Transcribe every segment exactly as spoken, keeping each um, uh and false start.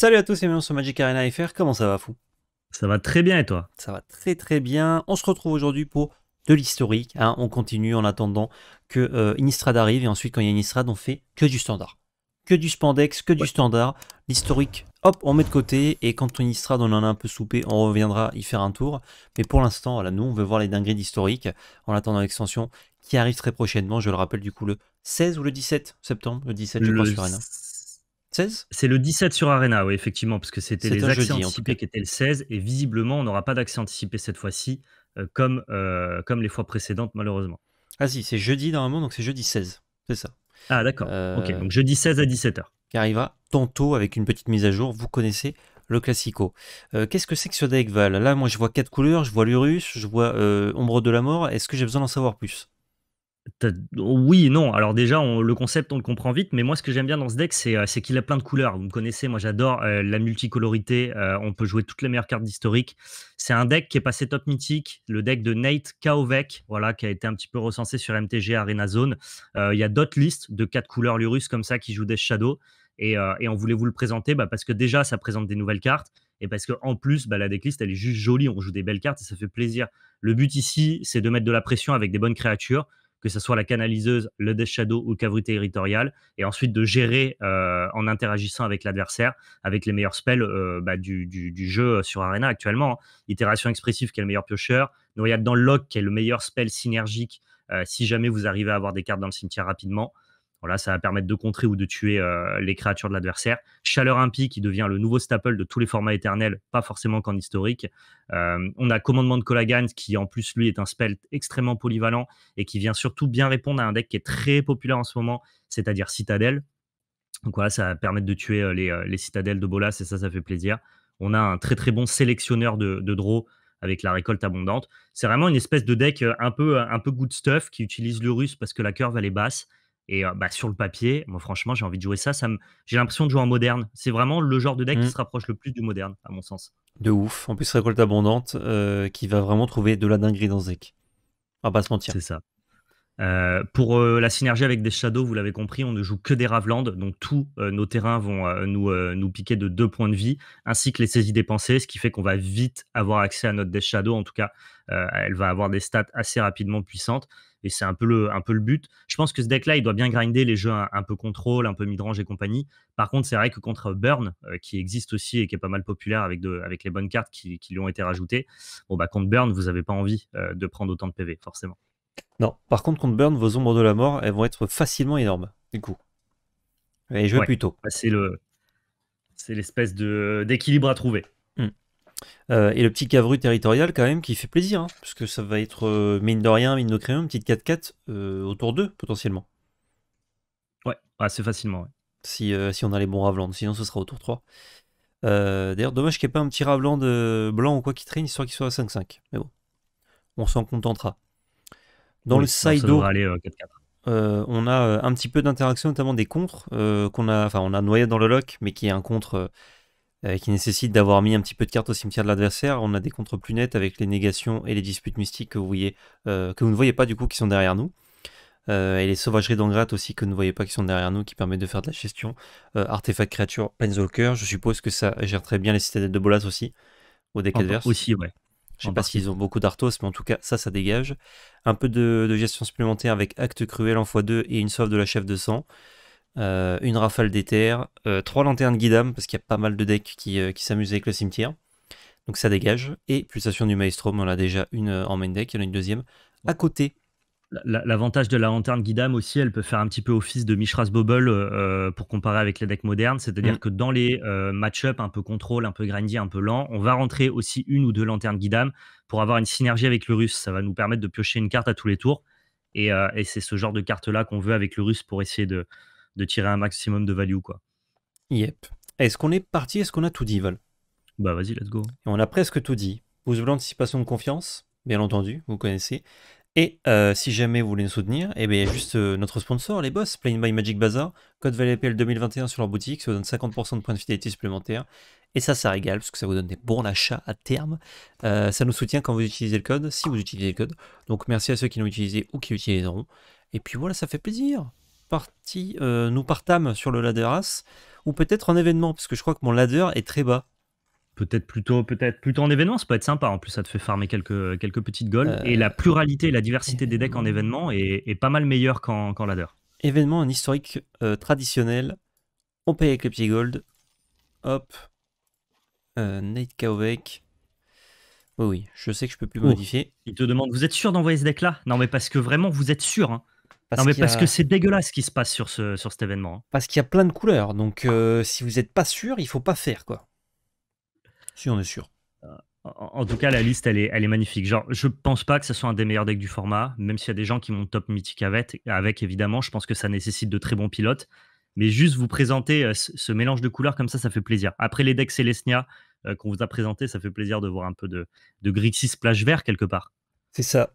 Salut à tous et bienvenue sur Magic Arena F R, comment ça va fou? Ça va très bien et toi? Ça va très très bien, on se retrouve aujourd'hui pour de l'historique, hein. On continue en attendant que euh, Innistrad arrive, et ensuite quand il y a Innistrad on fait que du standard. Que du spandex, que ouais. du standard, l'historique, hop on met de côté, et quand Innistrad on en a un peu soupé, on reviendra y faire un tour. Mais pour l'instant, voilà, nous on veut voir les dingueries d'historique, en attendant l'extension qui arrive très prochainement, je le rappelle du coup le seize ou le dix-sept septembre, le dix-sept je le... crois sur Arena. C'est le dix-sept sur Arena, oui, effectivement, parce que c'était les accès jeudi, anticipés qui étaient le seize, et visiblement, on n'aura pas d'accès anticipé cette fois-ci, euh, comme, euh, comme les fois précédentes, malheureusement. Ah si, c'est jeudi normalement, donc c'est jeudi seize, c'est ça. Ah d'accord, euh, ok, donc jeudi seize à dix-sept heures. Qui arrivera tantôt avec une petite mise à jour, vous connaissez le classico. Euh, Qu'est-ce que c'est que ce deck Val? Là, moi, je vois quatre couleurs, je vois Lurrus, je vois euh, Ombre de la Mort, est-ce que j'ai besoin d'en savoir plus? Oui, non. Alors déjà, on, le concept, on le comprend vite, mais moi, ce que j'aime bien dans ce deck, c'est qu'il a plein de couleurs. Vous me connaissez, moi, j'adore euh, la multicolorité. Euh, on peut jouer toutes les meilleures cartes d'historique. C'est un deck qui est passé top mythique, le deck de Nate Kauvek, voilà, qui a été un petit peu recensé sur M T G Arena Zone. Il euh, y a d'autres listes de quatre couleurs Lurrus comme ça qui jouent Death Shadow, et, euh, et on voulait vous le présenter bah, parce que déjà, ça présente des nouvelles cartes. Et parce qu'en plus, bah, la decklist, elle est juste jolie. On joue des belles cartes et ça fait plaisir. Le but ici, c'est de mettre de la pression avec des bonnes créatures, que ce soit la canaliseuse, le Death Shadow ou le Kavru Territorial, et ensuite de gérer euh, en interagissant avec l'adversaire, avec les meilleurs spells euh, bah, du, du, du jeu sur Arena actuellement. Hein. Itération expressive qui est le meilleur piocheur, Noyade dans le Lock qui est le meilleur spell synergique euh, si jamais vous arrivez à avoir des cartes dans le cimetière rapidement. Voilà, ça va permettre de contrer ou de tuer euh, les créatures de l'adversaire. Chaleur Impie qui devient le nouveau staple de tous les formats éternels, pas forcément qu'en historique. Euh, on a Commandement de Kolagan qui en plus lui est un spell extrêmement polyvalent et qui vient surtout bien répondre à un deck qui est très populaire en ce moment, c'est-à-dire Citadelle. Donc voilà, ça va permettre de tuer euh, les, euh, les Citadelles de Bolas et ça, ça fait plaisir. On a un très très bon sélectionneur de, de draw avec la récolte abondante. C'est vraiment une espèce de deck un peu, un peu good stuff qui utilise Lurrus parce que la curve elle est basse. Et bah, sur le papier, moi franchement, j'ai envie de jouer ça. ça me... J'ai l'impression de jouer en moderne. C'est vraiment le genre de deck mmh. qui se rapproche le plus du moderne, à mon sens. De ouf. En plus, récolte abondante euh, qui va vraiment trouver de la dinguerie dans ce deck. On va pas se mentir. C'est ça. Euh, pour euh, la synergie avec des Shadows, vous l'avez compris, on ne joue que des Raveland. Donc, tous euh, nos terrains vont euh, nous, euh, nous piquer de deux points de vie, ainsi que les saisies des pensées, ce qui fait qu'on va vite avoir accès à notre Death Shadow. En tout cas, euh, elle va avoir des stats assez rapidement puissantes. Et c'est un peu le, un peu le but. Je pense que ce deck-là, il doit bien grinder les jeux un, un peu contrôle, un peu midrange et compagnie. Par contre, c'est vrai que contre Burn, euh, qui existe aussi et qui est pas mal populaire avec, de, avec les bonnes cartes qui, qui lui ont été rajoutées, bon, bah, contre Burn, vous n'avez pas envie euh, de prendre autant de P V, forcément. Non, par contre, contre Burn, vos ombres de la mort, elles vont être facilement énormes, du coup. Et jouez ouais, plus tôt. Bah, c'est le, c'est l'espèce d'équilibre à trouver. Mm. Euh, et le petit Kavru territorial quand même qui fait plaisir, hein, parce que ça va être euh, mine de rien, mine de crayon, une petite quatre quatre euh, autour d'eux potentiellement. Ouais, assez facilement. Ouais. Si, euh, si on a les bons Raveland, sinon ce sera au tour trois. Euh, D'ailleurs, dommage qu'il n'y ait pas un petit Raveland euh, blanc ou quoi qui traîne, histoire qu'il soit à cinq cinq. Mais bon, on s'en contentera. Dans oui, le Saido, euh, euh, on a euh, un petit peu d'interaction, notamment des contres euh, qu'on a. Enfin, on a noyé dans le lock, mais qui est un contre. Euh, qui nécessite d'avoir mis un petit peu de cartes au cimetière de l'adversaire. On a des contres plus nets avec les négations et les disputes mystiques que vous, voyez, euh, que vous ne voyez pas du coup qui sont derrière nous. Euh, et les sauvageries d'Angrath aussi que vous ne voyez pas qui sont derrière nous qui permettent de faire de la gestion. Euh, artefacts, créatures, planeswalker. Je suppose que ça gère très bien les citadelles de Bolas aussi au deck adverse. Aussi, ouais. Je ne sais pas s'ils ont beaucoup d'arthos, mais en tout cas, ça, ça dégage. Un peu de, de gestion supplémentaire avec acte cruel en fois deux et une soif de la chef de sang. Euh, une rafale d'Éther, euh, trois lanternes guide-âmes, parce qu'il y a pas mal de decks qui, euh, qui s'amusent avec le cimetière. Donc ça dégage. Et pulsation du maelstrom, on a déjà une euh, en main deck, il y en a une deuxième à côté. L'avantage de la lanterne guidam aussi, elle peut faire un petit peu office de Mishra's Bauble euh, pour comparer avec les decks modernes, c'est-à-dire mmh. que dans les euh, match-up un peu contrôle, un peu grindy, un peu lent, on va rentrer aussi une ou deux lanternes guidam pour avoir une synergie avec Lurrus. Ça va nous permettre de piocher une carte à tous les tours. Et, euh, et c'est ce genre de carte-là qu'on veut avec Lurrus pour essayer de de tirer un maximum de value, quoi. Yep. Est-ce qu'on est parti? Est-ce qu'on a tout dit, Val? Bah vas-y, let's go. Et on a presque tout dit. Pouce blanc, anticipation de confiance, bien entendu, vous connaissez. Et euh, si jamais vous voulez nous soutenir, eh bien, juste euh, notre sponsor, les boss, Playing by Magic Bazaar, code VALEPL deux mille vingt et un sur leur boutique, ça vous donne cinquante pour cent de points de fidélité supplémentaires. Et ça, ça régale, parce que ça vous donne des bons achats à terme. Euh, ça nous soutient quand vous utilisez le code, si vous utilisez le code. Donc merci à ceux qui l'ont utilisé ou qui l'utiliseront. Et puis voilà, ça fait plaisir. Parti, euh, nous partâmes sur le Laderas, ou peut-être en événement, parce que je crois que mon ladder est très bas. Peut-être plutôt, peut-être plutôt en événement, ça peut être sympa. En plus, ça te fait farmer quelques, quelques petites golds. Euh... Et la pluralité et la diversité des decks en événement est, est pas mal meilleure qu'en qu'en ladder. Événement, un historique euh, traditionnel. On paye avec les petits gold. Hop. Euh, Nate Kauvek. Oui, oui, je sais que je peux plus oh. modifier. Il te demande, vous êtes sûr d'envoyer ce deck-là? Non, mais parce que vraiment, vous êtes sûr. Hein. Parce non, mais parce a... que c'est dégueulasse ce qui se passe sur, ce, sur cet événement. Hein. Parce qu'il y a plein de couleurs. Donc, euh, si vous n'êtes pas sûr, il faut pas faire, quoi. Si on est sûr. En tout cas, la liste, elle est, elle est magnifique. Genre, je pense pas que ce soit un des meilleurs decks du format, même s'il y a des gens qui montent top mythique avec, avec, évidemment. Je pense que ça nécessite de très bons pilotes. Mais juste vous présenter ce mélange de couleurs comme ça, ça fait plaisir. Après les decks Célestia euh, qu'on vous a présenté, ça fait plaisir de voir un peu de, de Grixis plage vert quelque part. C'est ça.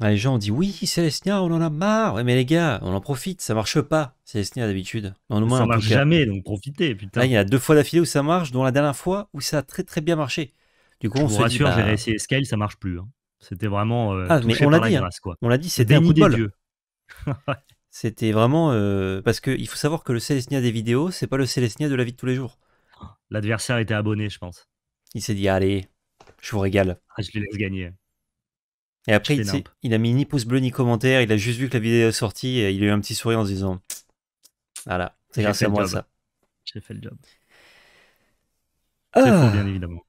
Ah, les gens ont dit, oui, Célestia, on en a marre. Ouais, mais les gars, on en profite, ça marche pas, Célestia d'habitude. Ça marche jamais, donc profitez. Putain. Là, il y a deux fois d'affilée où ça marche, dont la dernière fois où ça a très très bien marché. Du coup, on je vous rassure, bah... j'ai réessayé Scale, ça marche plus. Hein. C'était vraiment euh, ah, touché mais on par l'a dit, la grâce, quoi. On l'a dit, c'était un coup de bol. C'était vraiment... Euh, parce qu'il faut savoir que le Célestia des vidéos, c'est pas le Célestia de la vie de tous les jours. L'adversaire était abonné, je pense. Il s'est dit, allez, je vous régale. Ah, je les laisse gagner. Et après, il, il a mis ni pouce bleu, ni commentaire. Il a juste vu que la vidéo est sortie et il a eu un petit sourire en se disant, voilà, c'est grâce à moi ça. J'ai fait le job. C'est ah. faux, bien évidemment.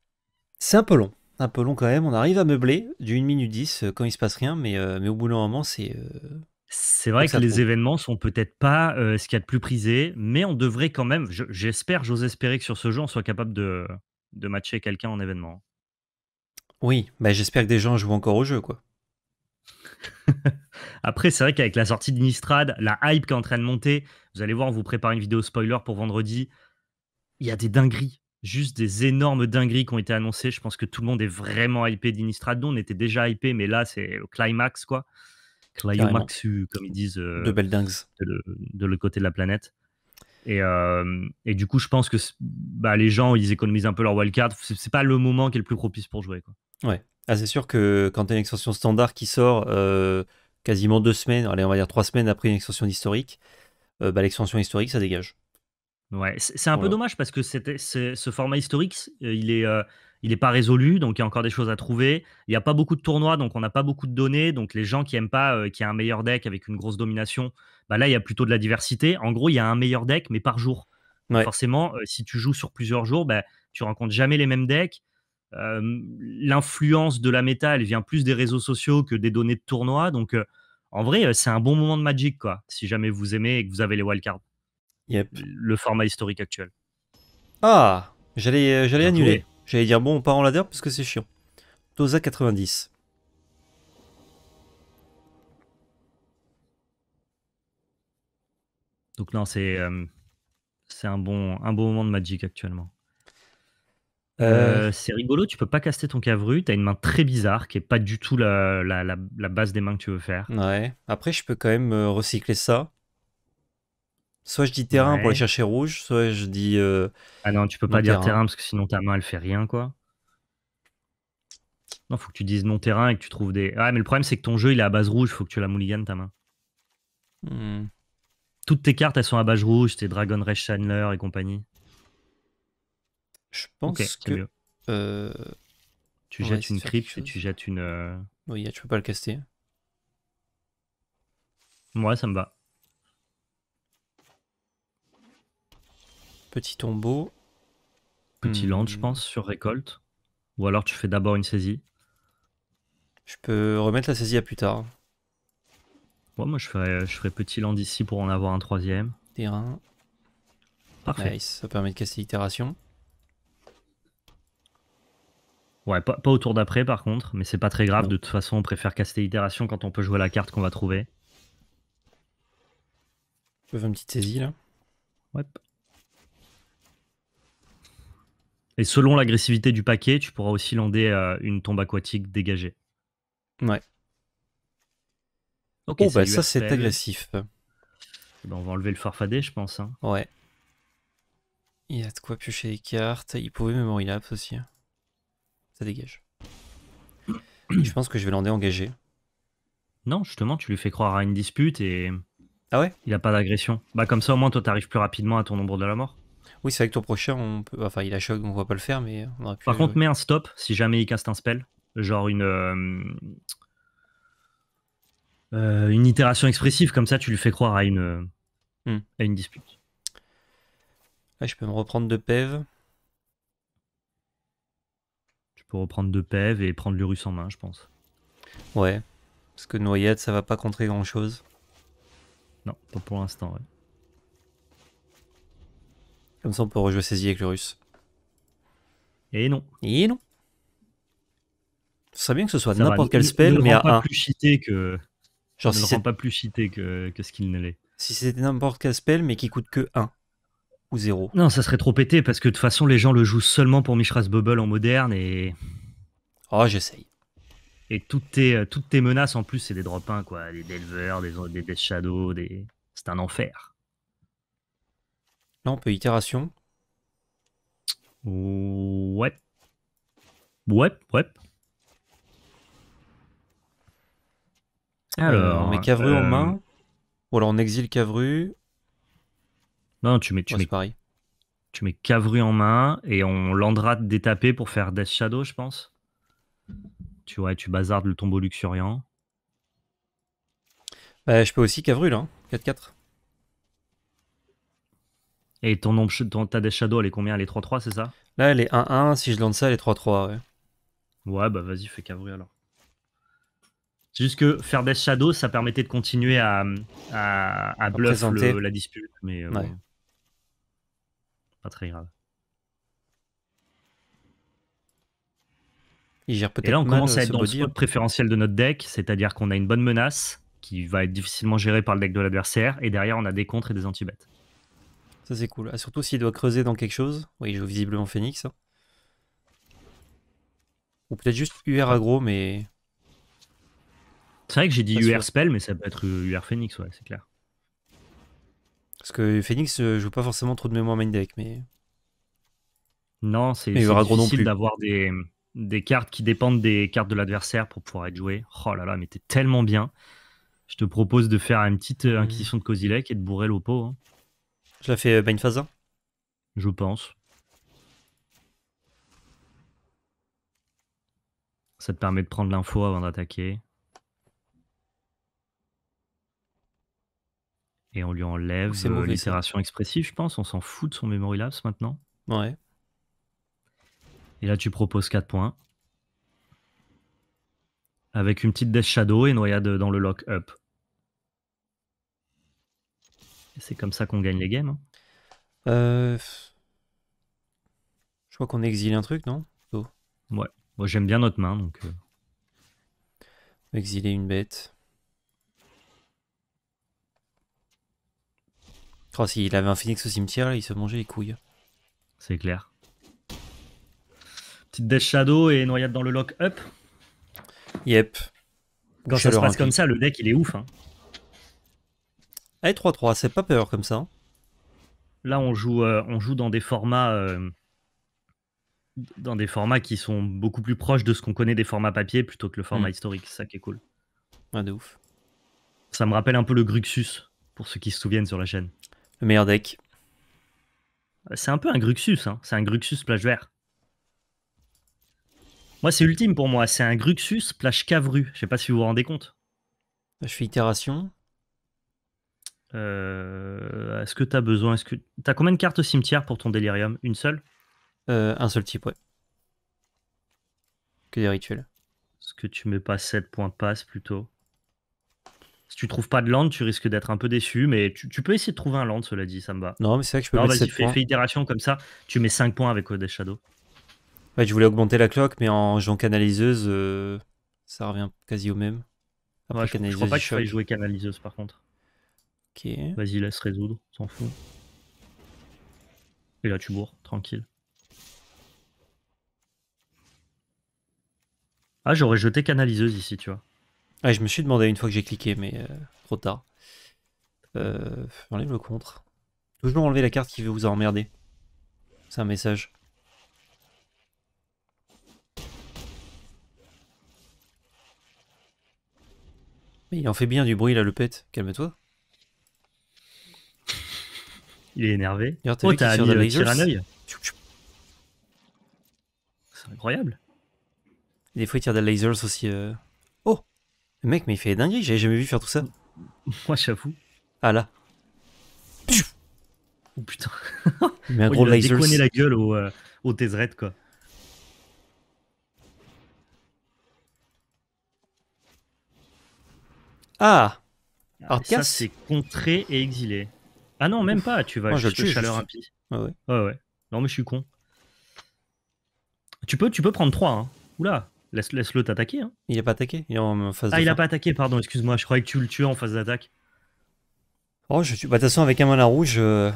C'est un peu long, un peu long quand même. On arrive à meubler du une minute dix quand il se passe rien, mais, euh, mais au bout d'un moment, c'est... Euh, c'est vrai que les trouve. événements sont peut-être pas euh, ce qu'il y a de plus prisé, mais on devrait quand même, j'espère, j'ose espérer que sur ce jeu, on soit capable de, de matcher quelqu'un en événement. Oui, bah j'espère que des gens jouent encore au jeu, quoi. Après, c'est vrai qu'avec la sortie d'Innistrad, la hype qui est en train de monter, vous allez voir, on vous prépare une vidéo spoiler pour vendredi, il y a des dingueries. Juste des énormes dingueries qui ont été annoncées. Je pense que tout le monde est vraiment hypé d'Innistrad. On était déjà hypé, mais là, c'est au climax, quoi. Climax, comme ils disent. Euh, de belles dingues. De, de l'autre côté de la planète. Et, euh, et du coup, je pense que bah, les gens, ils économisent un peu leur wildcard. C'est pas le moment qui est le plus propice pour jouer, quoi. Ouais. Ah, c'est sûr que quand tu as une extension standard qui sort euh, quasiment deux semaines, allez, on va dire trois semaines après une extension historique, euh, bah, l'extension historique, ça dégage. Ouais, c'est un voilà. peu dommage parce que c c ce format historique, il n'est euh, pas résolu, donc il y a encore des choses à trouver. Il n'y a pas beaucoup de tournois, donc on n'a pas beaucoup de données. Donc les gens qui n'aiment pas euh, qu'il y ait un meilleur deck avec une grosse domination, bah là, il y a plutôt de la diversité. En gros, il y a un meilleur deck, mais par jour. Ouais. Forcément, euh, si tu joues sur plusieurs jours, bah, tu rencontres jamais les mêmes decks. Euh, L'influence de la méta, elle vient plus des réseaux sociaux que des données de tournois. Donc euh, en vrai, c'est un bon moment de Magic, quoi, si jamais vous aimez et que vous avez les wildcards. Yep. Le format historique actuel. Ah, j'allais j'allais annuler. J'allais dire bon, on part en ladder parce que c'est chiant. Tosa quatre-vingt-dix. Donc non, c'est euh, c'est un bon un bon moment de Magic actuellement. Euh... Euh, c'est rigolo, tu peux pas caster ton Kavru, t'as une main très bizarre qui est pas du tout la, la, la, la base des mains que tu veux faire. Ouais. Après, je peux quand même recycler ça. Soit je dis terrain ouais. pour aller chercher rouge, soit je dis... Euh, ah non, tu peux pas dire terrain. terrain parce que sinon ta main elle fait rien quoi. Non, faut que tu dises non terrain et que tu trouves des... Ah mais le problème c'est que ton jeu il est à base rouge, faut que tu la mouliganes ta main. Hmm. Toutes tes cartes elles sont à base rouge, tes Dragon Rage Chandler et compagnie. Je pense okay, que... Euh... Tu, jettes une crypte, et tu jettes une crypte et tu jettes une... Oui, tu peux pas le caster. Ouais, ça me va. Petit tombeau. Petit land, je pense, sur récolte. Ou alors tu fais d'abord une saisie. Je peux remettre la saisie à plus tard. Ouais, moi, je ferai, je ferai petit land ici pour en avoir un troisième. Terrain. Parfait. Nice. Ça permet de casser l'itération. Ouais, pas, pas au tour d'après, par contre. Mais c'est pas très grave. Non. De toute façon, on préfère casser l'itération quand on peut jouer la carte qu'on va trouver. Je peux faire une petite saisie, là. Ouais. Et selon l'agressivité du paquet, tu pourras aussi lander euh, une tombe aquatique dégagée. Ouais. Ok, oh, bah, ça, c'est agressif. Ben, on va enlever le farfadet, je pense. Hein. Ouais. Il y a de quoi piocher les cartes. Il pouvait Memory Lapse aussi. Ça dégage. Je pense que je vais lander engagé. Non, justement, tu lui fais croire à une dispute et... Ah ouais? Il n'a pas d'agression. Bah comme ça, au moins, toi, t'arrives plus rapidement à ton ombre de la mort. Oui, c'est avec ton prochain, on peut... enfin il a choc, donc on va pas le faire, mais on aurait pu... Par contre, mets un stop si jamais il caste un spell, genre une... Euh... Euh, une itération expressive, comme ça tu lui fais croire à une, hmm. à une dispute. Là, je peux me reprendre de P E V. Tu peux reprendre de P E V et prendre Lurrus en main, je pense. Ouais, parce que Noyade, ça va pas contrer grand chose. Non, pas pour l'instant, ouais. Comme ça, on peut rejouer Saisie avec Lurrus. Et non. Et non. Ce serait bien que ce soit n'importe quel spell, mais à un. Plus cheaté que. Genre, ne si le rend pas plus cheaté que, que ce qu'il ne l'est. Si c'était n'importe quel spell, mais qui coûte que un ou zéro. Non, ça serait trop pété, parce que de toute façon, les gens le jouent seulement pour Mishra's Bauble en moderne, et... Oh, j'essaye. Et toutes tes, toutes tes menaces, en plus, c'est des drop un, quoi. Des Delver, des, des Death Shadow, des... c'est un enfer. Là, on peut itération. Ouais. Ouais, ouais. Alors, on met Kavru euh... en main, ou alors on exile Kavru. Non, tu mets, tu ouais, mets pareil. Tu mets Kavru en main et on landera détaper pour faire Death Shadow, je pense. Tu vois, tu bazardes le tombeau luxuriant. Bah, je peux aussi Kavru là, quatre quatre. Et ton ombre, ton, ta Death Shadow, elle est combien? Elle est trois trois, c'est ça? Là, elle est un un. Si je lance ça, elle est trois trois. Ouais, ouais bah vas-y, fais Kavru alors. C'est juste que faire Death Shadow, ça permettait de continuer à, à, à bluff le, la dispute, mais euh, ouais. bon, pas très grave. Il gère peut-être. Et là, on commence à être dans le spot préférentiel de notre deck, c'est-à-dire qu'on a une bonne menace qui va être difficilement gérée par le deck de l'adversaire, et derrière, on a des contres et des anti-bêtes. Ça, c'est cool. Ah, surtout s'il doit creuser dans quelque chose. Oui, il joue visiblement Phoenix. Hein. Ou peut-être juste U R aggro, mais... C'est vrai que j'ai dit U R spell, mais ça peut être U R Phoenix, ouais, c'est clair. Parce que Phoenix euh, joue pas forcément trop de mémoire main deck, mais... Non, c'est difficile d'avoir des, des cartes qui dépendent des cartes de l'adversaire pour pouvoir être jouées. Oh là là, mais t'es tellement bien. Je te propose de faire une petite inquisition mmh. de Kozilek et de bourrer l'oppo. Hein. Je la fais euh, Bainfaza. Je pense. Ça te permet de prendre l'info avant d'attaquer. Et on lui enlève euh, l'itération expressive, je pense. On s'en fout de son Memory Lapse maintenant. Ouais. Et là, tu proposes quatre points. Avec une petite Death Shadow et Noyade dans le Lock up. C'est comme ça qu'on gagne les games. Hein. Euh... Je crois qu'on exile un truc, non? Oh. Ouais. Moi, j'aime bien notre main, donc... Euh... Exiler une bête... Oh, s'il avait un Phoenix au cimetière, là, il se mangeait les couilles. C'est clair. Petite Death Shadow et Noyade dans le Lock up. Yep. Quand ça se passe comme ça, le deck, il est ouf. Hein. Allez, trois trois, c'est pas peur comme ça. Là, on joue, euh, on joue dans des formats... Euh, dans des formats qui sont beaucoup plus proches de ce qu'on connaît des formats papier plutôt que le format mmh. historique. C'est ça qui est cool. Ouais, de ouf. Ça me rappelle un peu le Gruxus, pour ceux qui se souviennent sur la chaîne. Le meilleur deck. C'est un peu un Gruxus, hein. C'est un Gruxus plage vert. Moi, c'est ultime pour moi. C'est un Gruxus plage Kavru. Je sais pas si vous vous rendez compte. Je fais itération. Euh, Est-ce que tu as besoin... Est-ce que t'as combien de cartes au cimetière pour ton délirium? Une seule euh, Un seul type, ouais. Que des rituels. Est-ce que tu mets pas sept points passe plutôt? Si tu trouves pas de land, tu risques d'être un peu déçu, mais tu, tu peux essayer de trouver un land, cela dit, ça me va. Non, mais c'est vrai que je peux non, mettre sept points. Fais, fais itération comme ça, tu mets cinq points avec Death Shadow. Ouais, je voulais augmenter la clock, mais en jouant canaliseuse, euh, ça revient quasi au même. Après, ouais, je, je crois pas que je faille jouer canaliseuse, par contre. Ok. Vas-y, laisse résoudre, s'en fout. Et là, tu bourres, tranquille. Ah, j'aurais jeté canaliseuse ici, tu vois. Ah, je me suis demandé une fois que j'ai cliqué, mais euh, trop tard. Euh, J'enlève le contre. Toujours enlever la carte qui vous a emmerdé. C'est un message. Mais il en fait bien du bruit là, le pet. Calme-toi. il est énervé. Hier, oh, t'as mis le Tyranneuil. C'est incroyable. Des fois, il tire des lasers aussi. Euh... Oh, le mec, mais il fait dinguerie. J'avais jamais vu faire tout ça. Moi, j'avoue. Ah là. Oh putain. Mais un gros oh, il a lasers. Déconné la gueule au, euh, au Tezzeret, quoi. Ah, ah ça c'est contré et exilé. Ah non, même Ouf. Pas, tu vas oh, juste je le tue, chaleur impie. Ah ouais. Ah ouais. Non mais je suis con. Tu peux, tu peux prendre trois. Hein. Oula, laisse, laisse-le t'attaquer. Hein. Il n'a pas attaqué, il est en phase Ah, il n'a pas attaqué, pardon, excuse-moi, je croyais que tu le tuais en phase d'attaque. Oh, je tue. Bah, de toute façon, avec un mana rouge, euh...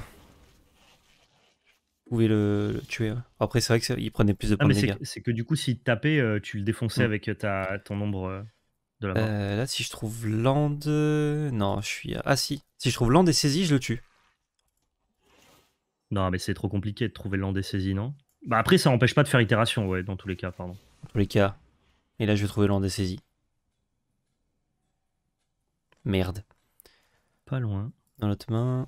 vous pouvez le, le tuer. Ouais. Après, c'est vrai qu'il prenait plus de points ah, de dégâts. C'est que du coup, s'il te tapait, euh, tu le défonçais ouais. avec ta, ton ombre. Euh... Euh, là, si je trouve land... Non, je suis... Ah si. Si je trouve land et saisie, je le tue. Non, mais c'est trop compliqué de trouver land et saisie, non? Bah après, ça n'empêche pas de faire itération, ouais, dans tous les cas, pardon. Dans tous les cas. Et là, je vais trouver land et saisie. Merde. Pas loin. Dans l'autre main...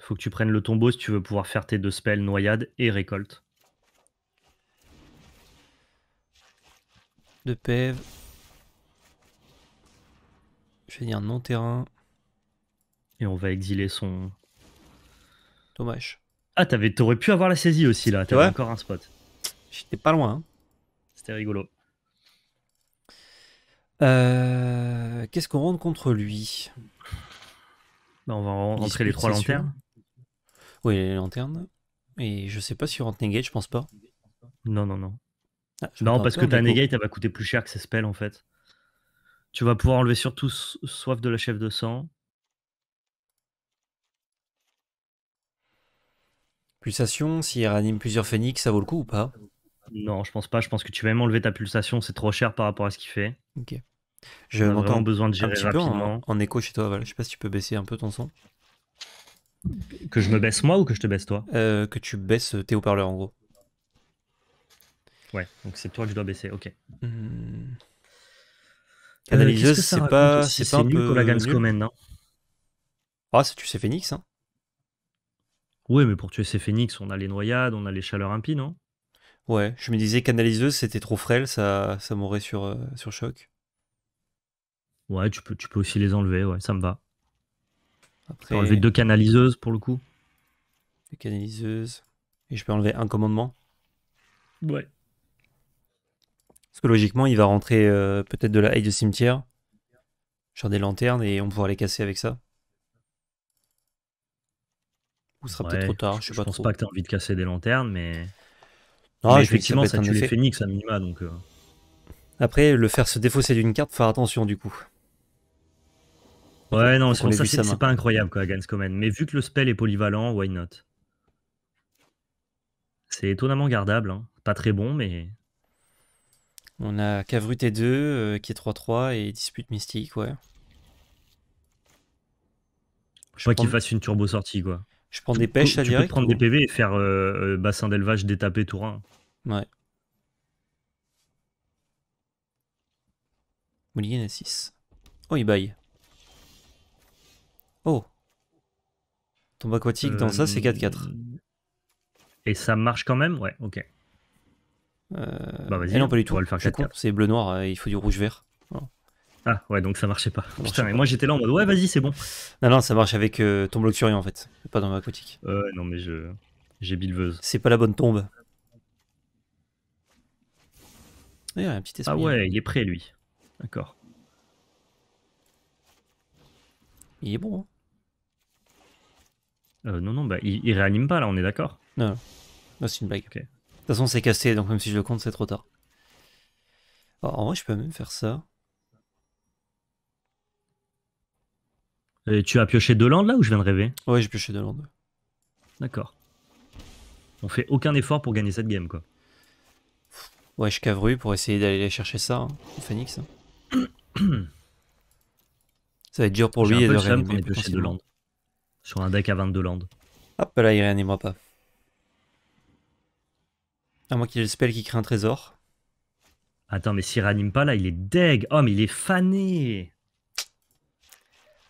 Faut que tu prennes le tombeau si tu veux pouvoir faire tes deux spells, noyade et récolte. De P E V. Je vais dire non terrain. Et on va exiler son... Dommage. Ah, t'aurais pu avoir la saisie aussi là. T'avais ouais. encore un spot. J'étais pas loin. Hein. C'était rigolo. Euh... Qu'est-ce qu'on rentre contre lui? Bah, on va rentrer les trois lanternes. Oui, les lanternes. Et je sais pas si on rentre Negate, je pense pas. Non, non, non. Ah, non, parce que ta negate, elle va coûter plus cher que ses spells en fait. Tu vas pouvoir enlever surtout Soif de la chef de sang. Pulsation, si elle ranime plusieurs phoenix, ça vaut le coup ou pas? Non, je pense pas. Je pense que tu vas même enlever ta pulsation, c'est trop cher par rapport à ce qu'il fait. Ok. Je m'entends besoin de gérer un petit rapidement. Peu en, en écho chez toi, Val. Je sais pas si tu peux baisser un peu ton son. Que je me baisse moi ou que je te baisse toi? euh, Que tu baisses tes haut-parleurs en gros. Ouais, donc c'est toi que je dois baisser, ok. Mmh. Canaliseuse, euh, c'est pas, c'est pas un peu nul. Ah, c'est tuer ses phoenix, hein. Ouais, mais pour tuer ses phoenix, on a les noyades, on a les chaleurs impies, non? Ouais, je me disais canaliseuse, c'était trop frêle, ça, ça m'aurait sur, euh, sur choc. Ouais, tu peux, tu peux aussi les enlever, ouais, ça me va. Après... enlever deux canaliseuses, pour le coup. Deux canaliseuses. Et je peux enlever un commandement? Ouais. Parce que logiquement, il va rentrer euh, peut-être de la haie de cimetière, genre des lanternes, et on pourra les casser avec ça. Ou ce sera ouais, peut-être trop tard, je, je sais pas. Je pense trop. Pas que tu as envie de casser des lanternes, mais. Non, mais effectivement, ça, ça tue les phénix à minima. Donc, euh... après, le faire se défausser d'une carte, faire attention du coup. Ouais, non, c'est ça, pas incroyable, quoi, Ganscomen. Mais vu que le spell est polyvalent, why not? C'est étonnamment gardable, hein. Pas très bon, mais. On a Kavru T deux euh, qui est trois trois et Dispute mystique, ouais. Je crois prends... qu'il fasse une turbo sortie, quoi. Je prends des pêches à direct. Tu peux prendre ou... des P V et faire euh, euh, bassin d'élevage détapé tour un. Ouais. Mulligan à six. Oh, il baille. Oh. Tombe aquatique, euh... dans ça, c'est quatre quatre. Et ça marche quand même? Ouais, ok. Euh... Bah vas-y, non, pas du tout. C'est bleu noir, euh, il faut du rouge vert. Voilà. Ah ouais, donc ça marchait pas. Ça Putain, marchait mais pas. Moi j'étais là en mode ouais, vas-y, c'est bon. Non, non, ça marche avec euh, ton bloc surien en fait, pas dans ma aquatique. Euh, non, mais je j'ai bilveuse. C'est pas la bonne tombe. Ouais, un petit esprit. Ah ouais, il est prêt lui. D'accord. Il est bon. Hein euh, non, non, bah il, il réanime pas là, on est d'accord? Non, non c'est une blague. Ok. De toute façon, c'est cassé, donc même si je le compte, c'est trop tard. Alors, en vrai, je peux même faire ça. Et tu as pioché deux landes, là, ou je viens de rêver? Ouais, j'ai pioché deux landes. D'accord. On fait aucun effort pour gagner cette game, quoi. Ouais, je cavru pour essayer d'aller chercher ça, hein, au Phoenix. Hein. Ça va être dur pour lui et de réanimer deux landes. Sur un deck à vingt-deux landes. Hop, là, il réanimera pas. À moins qu'il ait le spell qui crée un trésor. Attends, mais s'il réanime pas là, il est deg. Oh, mais il est fané.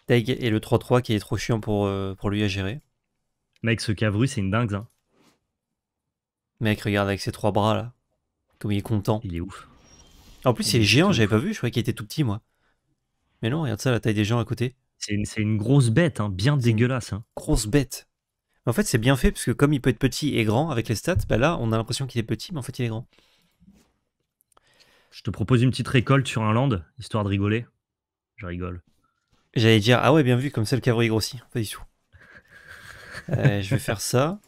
Tag et le trois trois qui est trop chiant pour, euh, pour lui à gérer. Mec, ce Kavru, c'est une dingue. Hein. Mec, regarde avec ses trois bras là. Comme il est content. Il est ouf. En plus, il est géant, j'avais pas vu, je croyais qu'il était tout petit moi. Mais non, regarde ça, la taille des gens à côté. C'est une, une grosse bête, hein, bien dégueulasse. Hein. Grosse bête. En fait, c'est bien fait parce que comme il peut être petit et grand avec les stats, bah là, on a l'impression qu'il est petit, mais en fait, il est grand. Je te propose une petite récolte sur un land, histoire de rigoler. Je rigole. J'allais dire, ah ouais, bien vu, comme ça, le Kavru est grossi. Pas du tout. euh, je vais faire ça.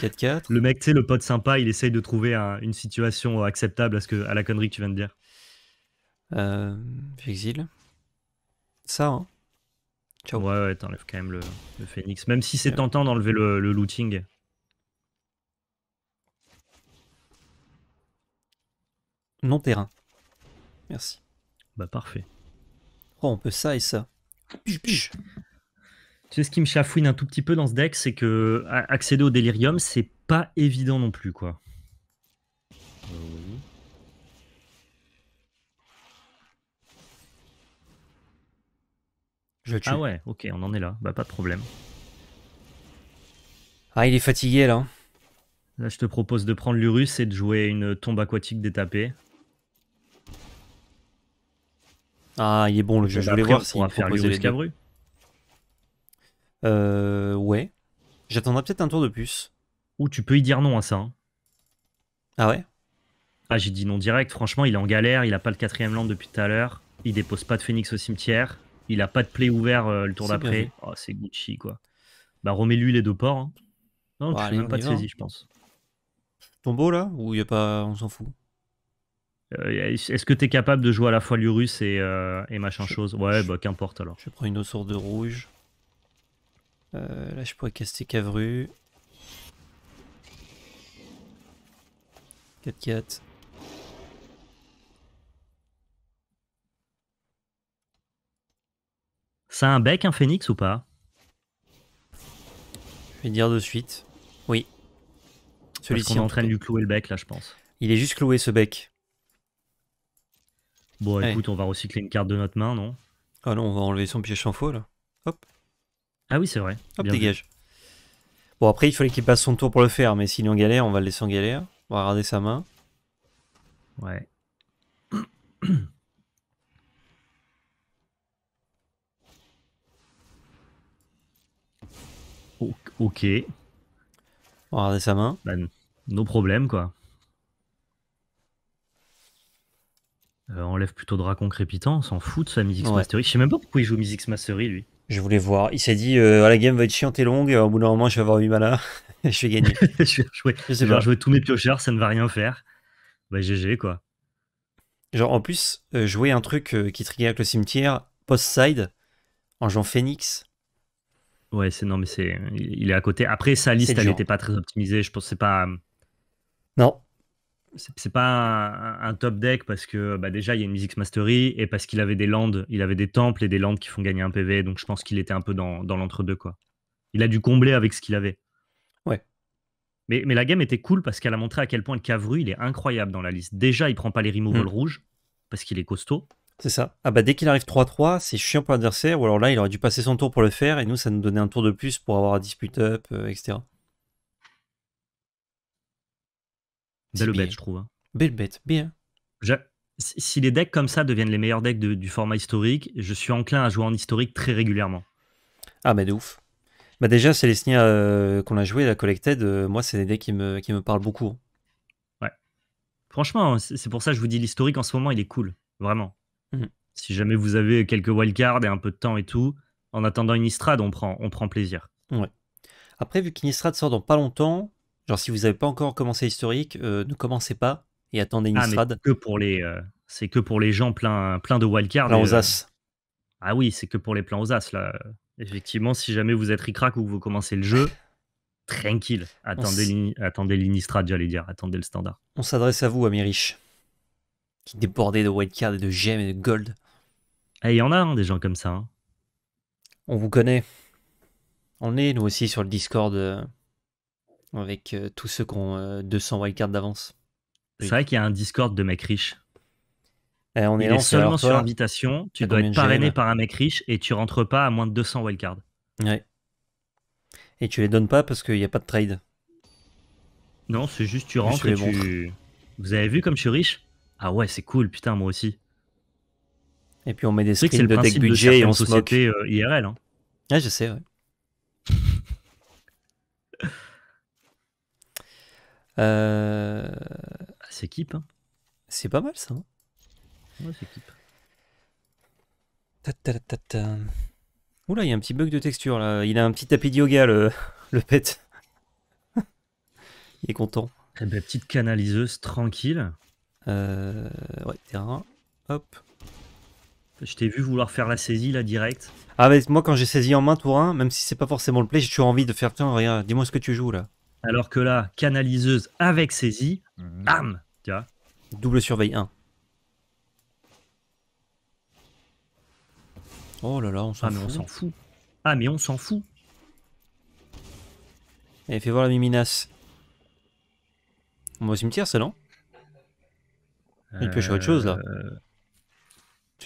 quatre quatre. Le mec, tu sais, le pote sympa, il essaye de trouver un, une situation acceptable à, ce que, à la connerie que tu viens de dire. Euh, J'exile. Ça, hein. Ciao. Ouais, ouais, t'enlèves quand même le, le phoenix. Même si c'est ouais. tentant d'enlever le, le looting. Non terrain. Merci. Bah, parfait. Oh, on peut ça et ça. Piche, piche. Tu sais, ce qui me chafouine un tout petit peu dans ce deck, c'est que accéder au délirium, c'est pas évident non plus, quoi. Je tue. Ah ouais, ok, on en est là. Bah, pas de problème. Ah, il est fatigué, là. Là, je te propose de prendre Lurrus et de jouer une tombe aquatique détapée. Ah, il est bon le jeu. Je voulais voir si on va faire Lurrus Kavru. Euh, ouais. J'attendrai peut-être un tour de plus. Ou tu peux y dire non à ça. Hein. Ah ouais? Ah, j'ai dit non direct. Franchement, il est en galère. Il a pas le quatrième land depuis tout à l'heure. Il dépose pas de phoenix au cimetière. Il a pas de play ouvert euh, le tour d'après. Oh, c'est Gucci quoi. Bah, remets-lui les deux ports. Hein. Non, bah, tu fais même pas de saisie, je pense. Tombeau là? Ou y a pas. On s'en fout. Euh, Est-ce que tu es capable de jouer à la fois Lurrus et, euh, et machin je, chose? Ouais, je, bah qu'importe alors. Je prends une autre source de rouge. Euh, là, je pourrais caster Kavru. quatre quatre. Ça a un bec, un phénix ou pas? Je vais dire de suite. Oui. Celui-ci. On est en train de lui clouer le bec, là, je pense. Il est juste cloué, ce bec. Bon, écoute, ouais. on va recycler une carte de notre main, non? Ah non, on va enlever son piège sans faux, là. Hop. Ah oui, c'est vrai. Hop, bien dégage. Vu. Bon, après, il fallait qu'il passe son tour pour le faire, mais s'il est en galère, on va le laisser en galère. On va regarder sa main. Ouais. oh, ok. On va regarder sa main. Bah, nos problèmes, quoi. Euh, enlève plutôt Dracon Crépitant, on s'en fout de sa Mystic ouais. Mastery. Je sais même pas pourquoi il joue Mystic Mastery lui. Je voulais voir. Il s'est dit euh, ah, la game va être chiante et longue, au bout d'un moment je vais avoir huit mana, je vais gagner. je vais rejouer je sais je pas. Jouer tous mes piocheurs, ça ne va rien faire. Bah G G quoi. Genre en plus, euh, jouer un truc euh, qui trigger avec le cimetière, post-side, en jouant Phoenix. Ouais, c'est non mais c'est. Il est à côté. Après sa liste elle n'était pas très optimisée, je pense que c'est pas. Non. C'est pas un, un top deck parce que bah déjà il y a une Mystic Mastery et parce qu'il avait des landes, il avait des temples et des landes qui font gagner un P V, donc je pense qu'il était un peu dans, dans l'entre-deux quoi. Il a dû combler avec ce qu'il avait. Ouais. Mais, mais la game était cool parce qu'elle a montré à quel point le Kavru il est incroyable dans la liste. Déjà il prend pas les removals mmh. rouges parce qu'il est costaud. C'est ça. Ah bah dès qu'il arrive trois trois, c'est chiant pour l'adversaire ou alors là il aurait dû passer son tour pour le faire et nous ça nous donnait un tour de plus pour avoir à dispute up, euh, et cetera. Belle bête, je trouve. Hein. Belle bête, bien. Je... Si les decks comme ça deviennent les meilleurs decks de, du format historique, je suis enclin à jouer en historique très régulièrement. Ah, mais de ouf. Bah déjà, c'est les Snia euh, qu'on a joué, la Collected. Euh, moi, c'est des decks qui me, qui me parlent beaucoup. Ouais. Franchement, c'est pour ça que je vous dis l'historique en ce moment, il est cool. Vraiment. Mm-hmm. Si jamais vous avez quelques wildcards et un peu de temps et tout, en attendant Innistrad, on prend, on prend plaisir. Ouais. Après, vu qu'Innistrad sort dans pas longtemps. Genre si vous n'avez pas encore commencé historique, euh, ne commencez pas et attendez Innistrad. Ah, que pour les, euh, c'est que pour les gens plein, plein de wildcards. Plans aux as. Euh, ah oui, c'est que pour les plans aux as là. Effectivement, si jamais vous êtes ricrac ou que vous commencez le jeu, tranquille. Attendez l'Innistrad, j'allais dire. Attendez le standard. On s'adresse à vous, amis riches, qui débordez de wildcards et de gemmes et de gold. Ah, il y en a hein, des gens comme ça. Hein. On vous connaît. On est nous aussi sur le Discord. Euh... Avec euh, tous ceux qui ont euh, deux cents wildcards d'avance. C'est vrai qu'il y a un Discord de mecs riches. Eh, on est il est seulement alors, toi, sur invitation, tu dois être parrainé par un mec riche et tu rentres pas à moins de deux cents wildcards. Ouais. Et tu les donnes pas parce qu'il n'y a pas de trade. Non, c'est juste tu rentres et tu... Vous avez vu comme je suis riche? Ah ouais, c'est cool, putain, moi aussi. Et puis on met des screens de deck budget et on se moque. C'est euh, I R L. Hein. Ah, je sais, ouais. euh... bah, c'est équipe. Hein. C'est pas mal, ça. Hein. Ouais, c'est équipe. Ta -ta -ta -ta -ta. Oula, il y a un petit bug de texture, là. Il a un petit tapis de yoga, le, le pet. Il est content. Eh ben, petite canaliseuse, tranquille. Euh... Ouais, terrain. Hop. Je t'ai vu vouloir faire la saisie, là, direct. Ah, mais moi, quand j'ai saisi en main tour un, même si c'est pas forcément le play, j'ai toujours envie de faire... Tiens, regarde, dis-moi ce que tu joues, là. Alors que là, canaliseuse avec saisie, mmh. Bam, tu vois. Double surveille un. Oh là là, on s'en ah, fout. On fout. Ah, mais on s'en fout. Allez, fais voir la Miminas. On va au cimetière, ça, non? Il peut faire autre chose, là.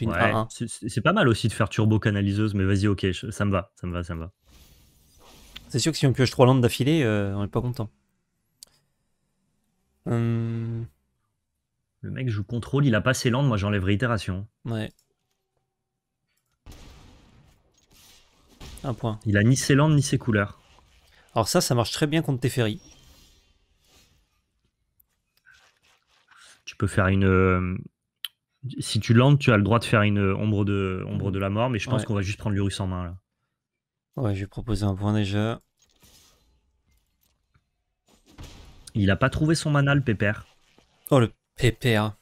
Ouais, c'est pas mal aussi de faire turbo canaliseuse, mais vas-y, ok, je, ça me va, ça me va, ça me va. C'est sûr que si on pioche trois landes d'affilée, euh, on est pas content. Hum... Le mec joue contrôle, il a pas ses landes, moi j'enlèverai itération. Ouais. Un point. Il a ni ses landes, ni ses couleurs. Alors ça, ça marche très bien contre Teferi. Tu peux faire une... Si tu landes, tu as le droit de faire une ombre de, ombre de la mort, mais je pense ouais. qu'on va juste prendre Lurrus en main. Là. Ouais, je vais proposer un point déjà. Il n'a pas trouvé son mana, le pépère. Oh, le pépère.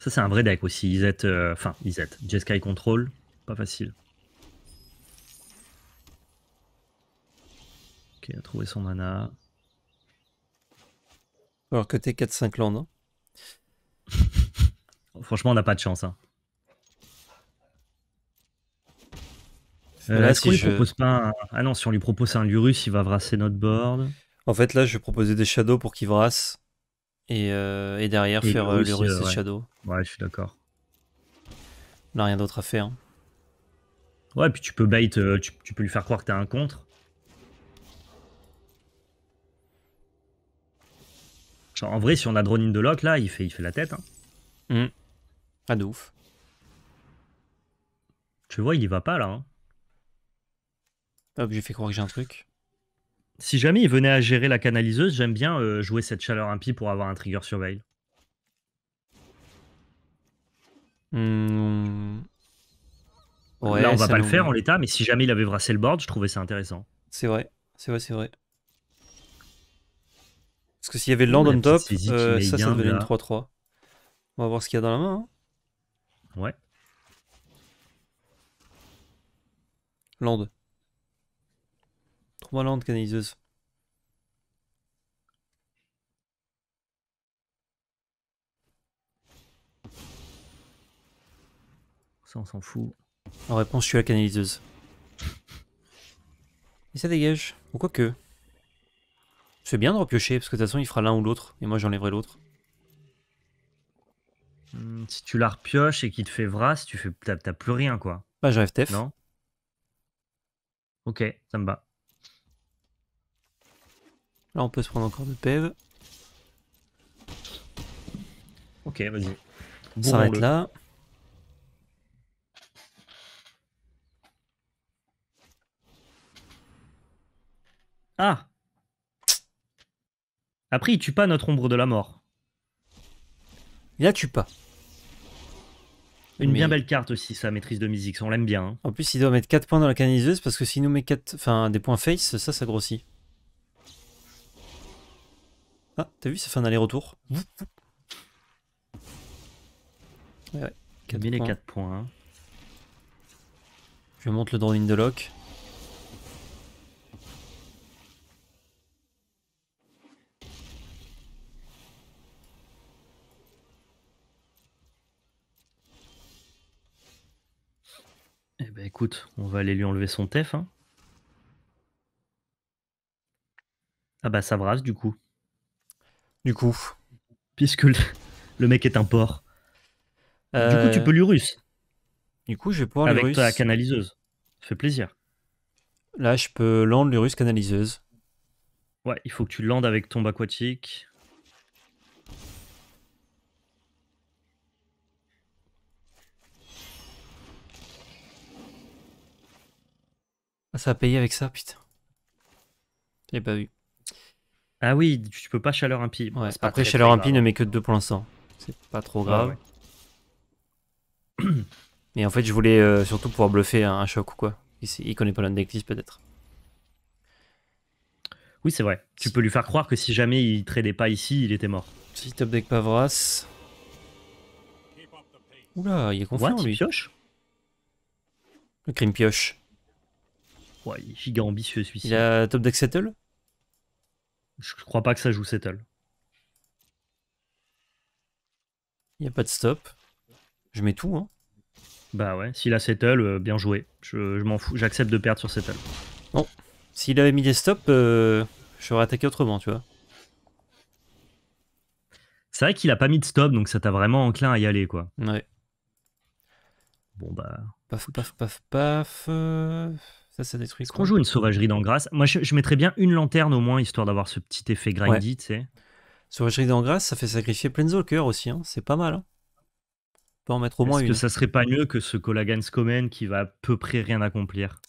Ça, c'est un vrai deck aussi. Ils êtes... Enfin, euh, ils êtes. Jeskai Control, pas facile. Ok, il a trouvé son mana. Alors que t'es quatre cinq landes, non? Franchement, on n'a pas de chance. Hein. Euh, là, si on lui je... propose pas un... Ah non, si on lui propose un Lurrus, il va vrasser notre board. En fait, là, je vais proposer des Shadows pour qu'il vrasse. Et, euh, et derrière, et faire Lurrus, Lurrus euh, et ouais. Shadows. Ouais, je suis d'accord. On n'a rien d'autre à faire. Ouais, puis tu peux bait, euh, tu, tu peux lui faire croire que t'as un contre. Genre, en vrai, si on a Drone in the Lock, là, il fait, il fait la tête. Hein. Mmh. Ah, de ouf. Tu vois, il y va pas, là. Hein. Hop, j'ai fait croire que j'ai un truc. Si jamais il venait à gérer la canaliseuse, j'aime bien euh, jouer cette chaleur impie pour avoir un trigger surveil. Mmh. Ouais, là, on va pas le faire en l'état, mais si jamais il avait brassé le board, je trouvais ça intéressant. C'est vrai, c'est vrai, c'est vrai. Parce que s'il y avait le land on top, euh, ça, ça devenait une trois trois. On va voir ce qu'il y a dans la main. Hein. Ouais. Land. trois landes canaliseuses. Ça, on s'en fout. En réponse, je suis la canaliseuse. Et ça dégage. Ou quoi que. C'est bien de repiocher, parce que de toute façon, il fera l'un ou l'autre, et moi, j'enlèverai l'autre. Mmh, si tu la repioches et qu'il te fait vrasse, tu fais... t'as plus rien, quoi. Bah, j'enlève Tef. Non. Ok, ça me bat. Là, on peut se prendre encore de pève. Ok, vas-y. On s'arrête là. Ah! Après, il tue pas notre ombre de la mort. Il la tue pas. Une mais... bien belle carte aussi, sa maîtrise de Mysix, on l'aime bien. Hein. En plus, il doit mettre quatre points dans la canaliseuse parce que s'il nous met quatre... enfin, des points face, ça, ça grossit. Ah, t'as vu, ça fait un aller-retour. Ouais, ouais. quatre points. Les quatre points. Hein. Je monte le drone in the lock. Eh ben écoute, on va aller lui enlever son Tef. Hein. Ah bah ça brasse du coup. Du coup. Puisque le, Le mec est un porc. Euh... Du coup, tu peux Lurrus. Du coup, je vais pouvoir Lurrus. Avec ta canaliseuse. Ça fait plaisir. Là, je peux land Lurrus canaliseuse. Ouais, il faut que tu landes avec tombe aquatique. Ah, ça a payé avec ça, putain. J'ai pas vu. Ah oui, tu peux pas chaleur impie. Ouais, après, très, chaleur impie ne met que deux pour l'instant. C'est pas trop grave. Ouais, ouais. Mais en fait, je voulais euh, surtout pouvoir bluffer un, un choc ou quoi. Il, il connaît pas l'indectis peut-être. Oui, c'est vrai. Tu peux lui faire croire que si jamais il tradait pas ici, il était mort. Si top deck Pavras. Oula, il est confiant. What, lui. Pioche. Le crime pioche. Ouais, il est giga ambitieux celui-ci. Il a top deck Settle. Je crois pas que ça joue Settle. Il n'y a pas de stop. Je mets tout, hein. Bah ouais, s'il a Settle, euh, bien joué. Je, je m'en fous, j'accepte de perdre sur Settle. Bon, s'il avait mis des stops, euh, je serais attaqué autrement, tu vois. C'est vrai qu'il a pas mis de stop, donc ça t'a vraiment enclin à y aller, quoi. Ouais. Bon bah... Paf, paf, paf, paf... Euh... Ça, ça détruit. Est-ce qu'on joue une sauvagerie d'Angrath? Moi, je, je mettrais bien une lanterne au moins, histoire d'avoir ce petit effet grindy, ouais. Tu sais. Sauvagerie d'Angrath, ça fait sacrifier Planeswalker aussi, hein. C'est pas mal. Hein. On peut en mettre au moins une. Est-ce que ça serait pas mieux que ce Kolagan's Command qui va à peu près rien accomplir?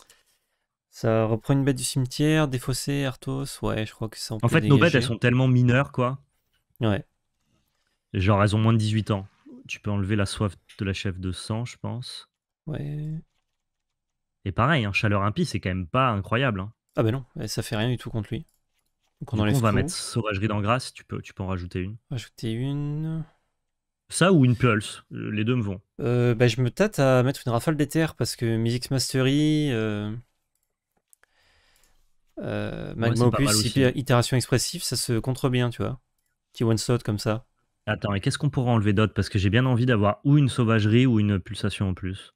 Ça reprend une bête du cimetière, défaussé, Arthos, ouais, je crois que ça en En fait, dégager. Nos bêtes, elles sont tellement mineures, quoi. Ouais. Genre, elles ont moins de dix-huit ans. Tu peux enlever la soif de la chef de sang, je pense. Ouais... Et pareil, hein, Chaleur Impie, c'est quand même pas incroyable. Hein. Ah bah non, ça fait rien du tout contre lui. Donc on, enlève on va mettre Sauvagerie d'Angrath, tu peux, tu peux en rajouter une. Rajouter une... Ça ou une Pulse, les deux me vont. Euh, bah je me tâte à mettre une Rafale d'Éther, parce que Mystic Mastery, euh... Euh, Magma Opus, Itération expressive, ça se contre bien, tu vois. Petit one-shot comme ça. Attends, et qu'est-ce qu'on pourrait enlever d'autre? Parce que j'ai bien envie d'avoir ou une Sauvagerie ou une Pulsation en plus.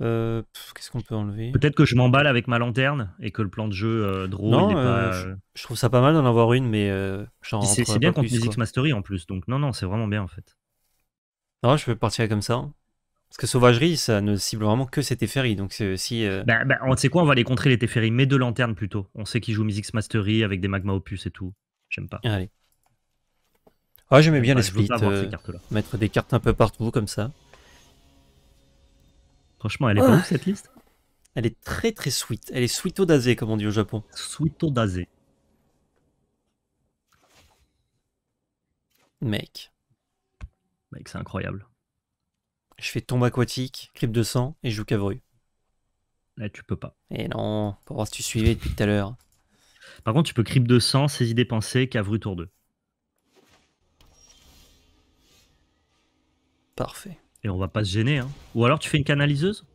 Euh, Qu'est-ce qu'on peut enlever? Peut-être que je m'emballe avec ma lanterne et que le plan de jeu euh, draw non, il est euh, pas... je, je trouve ça pas mal d'en avoir une, mais euh, c'est bien contre Mystic Mastery en plus, donc non non, c'est vraiment bien en fait. Non, je peux partir comme ça hein. Parce que sauvagerie ça ne cible vraiment que ces Teferi, donc c'est aussi euh... bah, bah, on sait quoi, on va les contrer les Teferi, mais deux lanternes plutôt, on sait qu'ils jouent Mystic Mastery avec des Magma Opus et tout, j'aime pas. Allez. Ah j'aimais bien les splits, euh, mettre des cartes un peu partout comme ça. Franchement, elle est oh. pas ouf cette liste. Elle est très très sweet. Elle est sweeto dasé, comme on dit au Japon. Sweeto dasé. Mec. Mec, c'est incroyable. Je fais tombe aquatique, crypte de sang et je joue Kavru. Là, tu peux pas. Et non, pour voir si tu suivais depuis tout à l'heure. Par contre, tu peux crypte de sang, saisie des pensées, Kavru tour deux. Parfait. Et on va pas se gêner, hein. Ou alors tu fais une canaliseuse?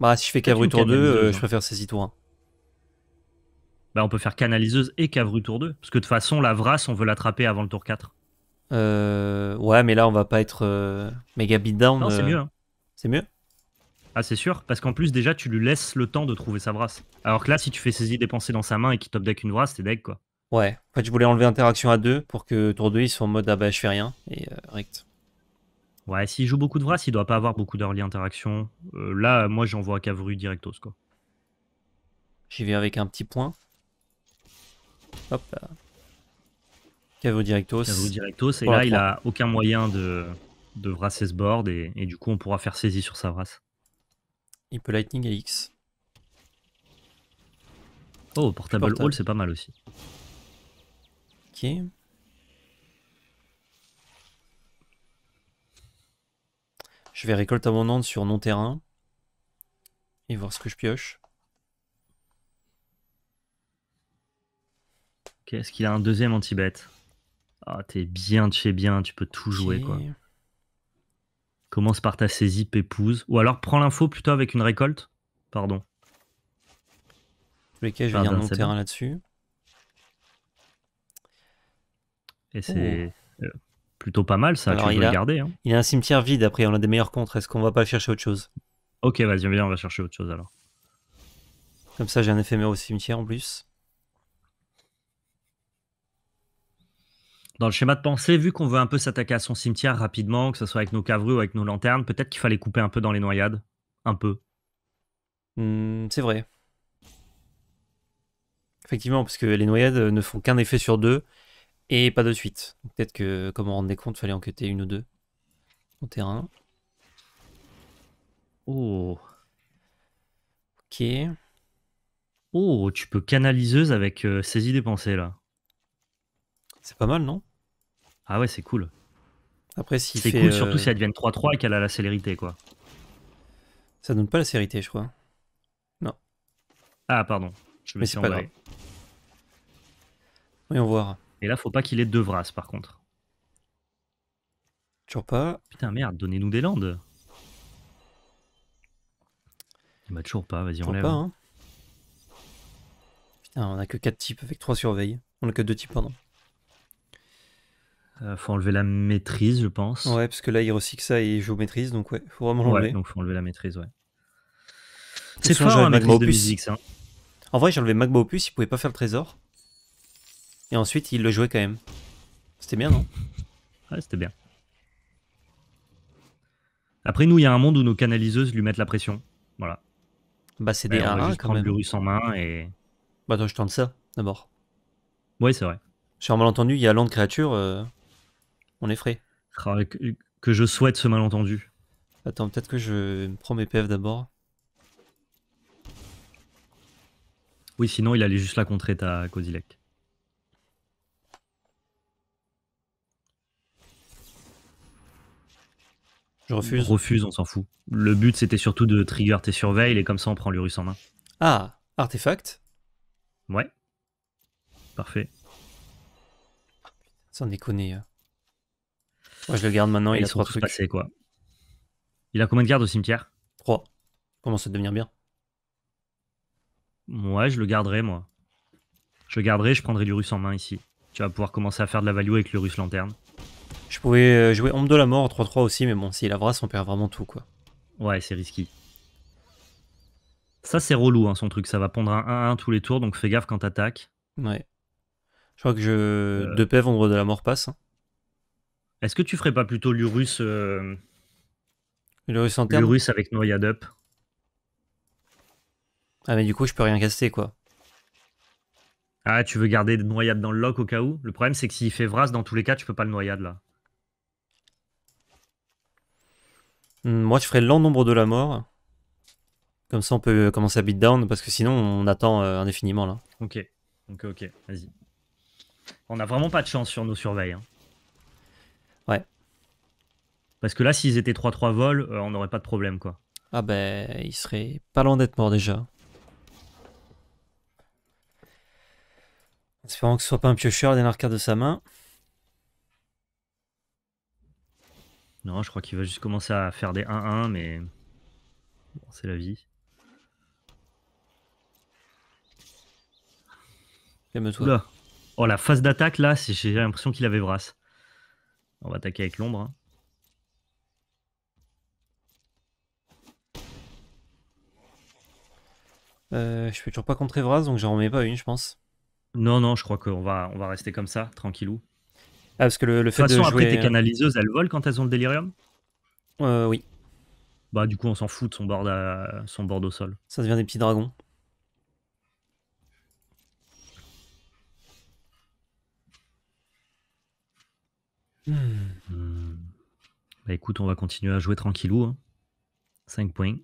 Bah si je fais Kavru tour deux, euh, je préfère saisie tour un. Bah on peut faire canaliseuse et Kavru tour deux. Parce que de toute façon, la Vrasse, on veut l'attraper avant le tour quatre. Euh... Ouais, mais là, on va pas être euh, méga beatdown. Non, euh... c'est mieux. Hein. C'est mieux? Ah, c'est sûr. Parce qu'en plus, déjà, tu lui laisses le temps de trouver sa Vrasse. Alors que là, si tu fais saisie des pensées dans sa main et qu'il top deck une Vrasse, t'es deck, quoi. Ouais. En fait, je voulais enlever interaction à deux pour que tour deux, ils soient en mode ah bah je fais rien. Et euh, rect. Ouais, s'il joue beaucoup de Vrasse, il doit pas avoir beaucoup d'early interaction. Euh, là, moi, j'envoie Kavru directos, quoi. J'y vais avec un petit point. Hop là. Kavru directos. Kavru directos, et là, il a aucun moyen de, de vrasser ce board, et, et du coup, on pourra faire saisie sur sa Vrasse. Il peut Lightning A X. Oh, Portable, portable. Hall, c'est pas mal aussi. Ok. Je vais récolte abondante sur non-terrain et voir ce que je pioche. Okay, est-ce qu'il a un deuxième anti-bête? Ah, oh, t'es bien de chez bien, tu peux tout jouer. Okay. Quoi. Commence par ta saisie, pépouse. Ou alors prends l'info plutôt avec une récolte. Pardon. En tous les cas, je vais dire non-terrain là-dessus. Et c'est... Oh. Euh... Plutôt pas mal ça, alors, tu peux il a, le garder. Hein. Il a un cimetière vide après, on a des meilleurs contres, est-ce qu'on va pas chercher autre chose? Ok, vas-y, viens, on va chercher autre chose alors. Comme ça j'ai un éphémère au cimetière en plus. dans le schéma de pensée, vu qu'on veut un peu s'attaquer à son cimetière rapidement, que ce soit avec nos Kavru ou avec nos lanternes, peut-être qu'il fallait couper un peu dans les noyades. Un peu. Mmh, c'est vrai. Effectivement, parce que les noyades ne font qu'un effet sur deux et pas de suite. Peut-être que, comme on rendait compte, il fallait enquêter une ou deux au terrain. Oh. Ok. Oh, tu peux canaliseuse avec euh, saisie des pensées, là. C'est pas mal, non? Ah ouais, c'est cool. Après, si c'est cool, euh... surtout si elle devienne trois trois et qu'elle a la célérité, quoi. Ça donne pas la célérité, je crois. Non. Ah, pardon. Je me suis emballé. Voyons voir. Et là, faut pas qu'il ait deux Vras, par contre. Toujours pas. Putain, merde, donnez-nous des landes. Bah, toujours pas, vas-y, on lève. Hein. Putain, on a que quatre types avec trois surveilles. On a que deux types, pardon. Euh, faut enlever la maîtrise, je pense. Ouais, parce que là, il recycle ça et il joue maîtrise, donc ouais, faut vraiment l'enlever. Ouais, donc faut enlever la maîtrise, ouais. C'est fort, hein, maîtrise de musique, ça. En vrai, j'ai enlevé Magma Opus, il pouvait pas faire le trésor. Et ensuite, il le jouait quand même. C'était bien, non? Ouais, c'était bien. Après, nous, il y a un monde où nos canaliseuses lui mettent la pression. Voilà. Bah, c'est des A un quand même. Lurrus en main et... Bah, attends, je tente ça, d'abord. Oui, c'est vrai. Sur un malentendu, il y a l'an de créature, euh... on est frais. Que je souhaite ce malentendu. Attends, peut-être que je prends mes P F d'abord. Oui, sinon, il allait juste la contrer, ta Kozilek. Je refuse. Refuse, on s'en fout. Le but, c'était surtout de trigger tes surveilles et comme ça, on prend Lurrus en main. Ah, artefact. Ouais. Parfait. Sans déconner. Moi, je le garde maintenant, et il a trois trucs. Passés, quoi. Il a combien de gardes au cimetière? Trois. Commence à devenir bien. Ouais, je le garderai, moi. Je le garderai, je prendrai Lurrus en main ici. Tu vas pouvoir commencer à faire de la value avec Lurrus lanterne. Je pouvais jouer Ombre de la Mort en trois trois aussi, mais bon, s'il a Vras, on perd vraiment tout, quoi. Ouais, c'est risqué. Ça, c'est relou, hein, son truc. Ça va pondre un un un tous les tours, donc fais gaffe quand t'attaques. Ouais. Je crois que je... Euh... de P E V, Ombre de la Mort passe. Hein. Est-ce que tu ferais pas plutôt Lurrus... Euh... Lurrus en terme. Lurrus avec Noyade Up. Ah, mais du coup, je peux rien caster, quoi. Ah, tu veux garder Noyade dans le Lock au cas où? Le problème, c'est que s'il fait Vras, dans tous les cas, tu peux pas le Noyade, là. Moi, je ferais lent nombre de la mort. Comme ça, on peut commencer à beat down, parce que sinon, on attend indéfiniment, là. Ok, ok, ok, vas-y. On a vraiment pas de chance sur nos surveilles. Hein. Ouais. Parce que là, s'ils étaient trois trois vol, euh, on n'aurait pas de problème, quoi. Ah ben, il serait pas loin d'être mort, déjà. En espérant que ce soit pas un piocheur, dernière carte de sa main. Non, je crois qu'il va juste commencer à faire des un un, mais bon, c'est la vie. Calme-toi. Là. Oh, la phase d'attaque, là, j'ai l'impression qu'il avait Vras. On va attaquer avec l'ombre. Hein. Euh, je peux toujours pas contrer Vras, donc j'en remets pas une, je pense. Non, non, je crois qu'on va, on va rester comme ça, tranquillou. Ah, parce que le, le fait de toute façon, de jouer... après, tes canaliseuses, elles volent quand elles ont le délirium? Euh, oui. Bah, du coup, on s'en fout de son board, à... son board au sol. Ça devient des petits dragons. Mmh. Mmh. Bah, écoute, on va continuer à jouer tranquillou. Hein. cinq points.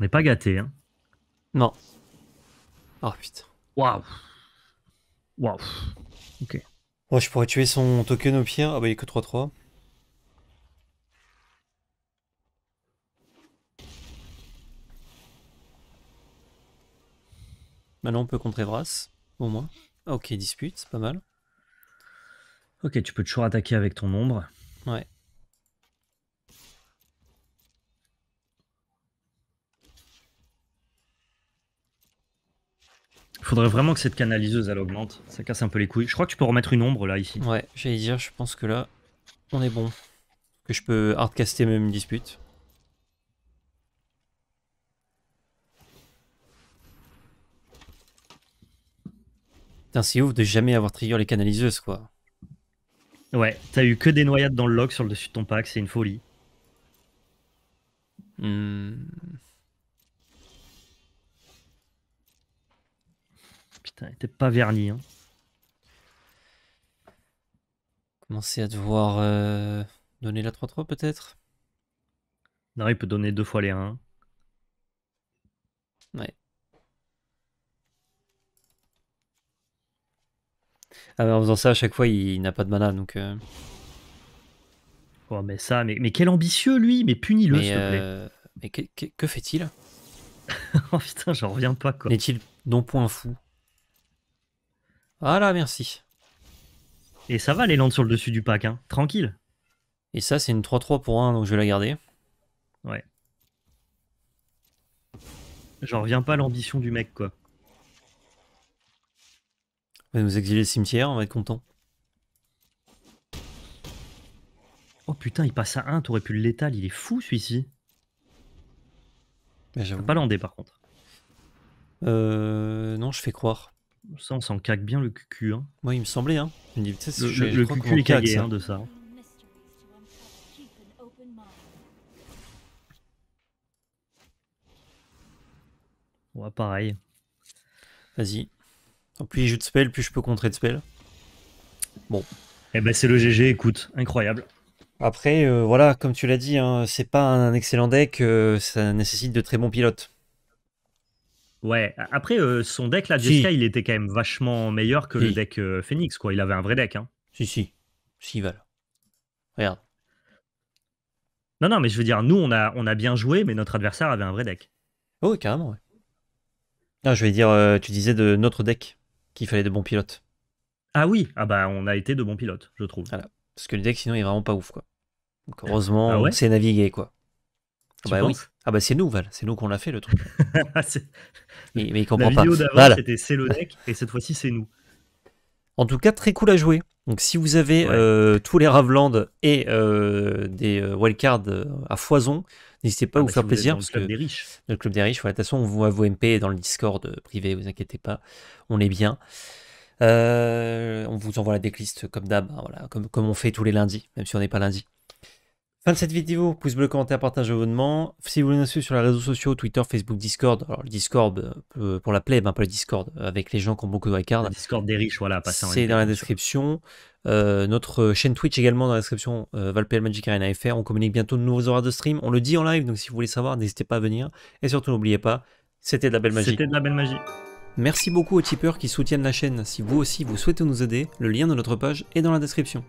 On n'est pas gâté, hein. Non. Oh putain. Waouh. Waouh. Ok. Ouais, je pourrais tuer son token au pire. Ah bah il est que trois trois. Maintenant on peut contrer Vras, au moins. Ok, dispute, c'est pas mal. Ok, tu peux toujours attaquer avec ton ombre. Ouais. Faudrait vraiment que cette canaliseuse elle augmente, ça casse un peu les couilles. Je crois que tu peux remettre une ombre là ici. Ouais, j'allais dire, je pense que là on est bon. que je peux hardcaster même une dispute. Putain, c'est ouf de jamais avoir trigger les canaliseuses, quoi. Ouais, t'as eu que des noyades dans le lock sur le dessus de ton pack, c'est une folie. Hmm. Putain, t'es pas verni, hein. Commencer à devoir euh, donner la trois trois peut-être. Non, il peut donner deux fois les un. Ouais. Ah mais en faisant ça, à chaque fois, il n'a pas de mana, donc... Euh... Oh, mais ça, mais, mais quel ambitieux, lui. Mais punis-le, s'il te plaît. Euh... Mais que, que, que fait-il? Oh putain, j'en reviens pas, quoi. N'est-il non point fou? Voilà, merci. Et ça va, les landes sur le dessus du pack, hein. Tranquille. Et ça, c'est une trois trois pour un, donc je vais la garder. Ouais. J'en reviens pas à l'ambition du mec, quoi. On va nous exiler le cimetière, on va être content. Oh putain, il passe à un, t'aurais pu le létal, il est fou celui-ci. Ben, j'avoue. Pas landé par contre. Euh. Non, je fais croire. Ça, on s'en caque bien le cucu, hein. Moi, il me semblait, hein. Je me dis, le je, le, je le cucu est cagué, ça. Hein, de ça. Ouais, pareil. Vas-y. Plus il joue de spell, plus je peux contrer de spell. Bon. Eh ben c'est le G G, écoute, incroyable. Après, euh, voilà, comme tu l'as dit, hein, c'est pas un excellent deck, euh, ça nécessite de très bons pilotes. Ouais, après, euh, son deck, là, Jeskai, si. Il était quand même vachement meilleur que si. Le deck euh, Phoenix, quoi. Il avait un vrai deck, hein. Si, si. Si, voilà. Regarde. Non, non, mais je veux dire, nous, on a, on a bien joué, mais notre adversaire avait un vrai deck. Oh, carrément, ouais. Non, je vais dire, euh, tu disais de notre deck. Qu'il fallait de bons pilotes. Ah oui, ah bah on a été de bons pilotes, je trouve. Voilà. Parce que le deck sinon il est vraiment pas ouf, quoi. Donc heureusement, ah ouais, on sait naviguer, quoi. Ah bah oui. Ah bah c'est nous, Val, c'est nous qu'on l'a fait le truc. mais, mais il comprend pas. La vidéo d'avant, voilà, c'était c'est le deck et cette fois-ci c'est nous. En tout cas, très cool à jouer. Donc si vous avez ouais. euh, tous les Raveland et euh, des wildcards à foison, n'hésitez pas ah à vous bah faire si vous plaisir. Dans parce le club que des riches. Le club des riches, voilà, de toute façon, on voit vos M P dans le Discord privé, vous inquiétez pas, on est bien. Euh, on vous envoie la decklist comme d'hab, hein, voilà, comme, comme on fait tous les lundis, même si on n'est pas lundi. Fin de cette vidéo, pouce bleu, commentaire, partage, abonnement. Si vous voulez nous suivre sur les réseaux sociaux, Twitter, Facebook, Discord, alors le Discord euh, pour la play, ben pas le Discord, avec les gens qui ont beaucoup de wildcards. Le Discord des riches, voilà, c'est dans la description. Euh, notre chaîne Twitch également dans la description, euh, Valpl Magic Arena F R. On communique bientôt de nouveaux horaires de stream, on le dit en live, donc si vous voulez savoir, n'hésitez pas à venir. Et surtout, n'oubliez pas, c'était de la belle magie. C'était de la belle magie. Merci beaucoup aux tipeurs qui soutiennent la chaîne. Si vous aussi vous souhaitez nous aider, le lien de notre page est dans la description.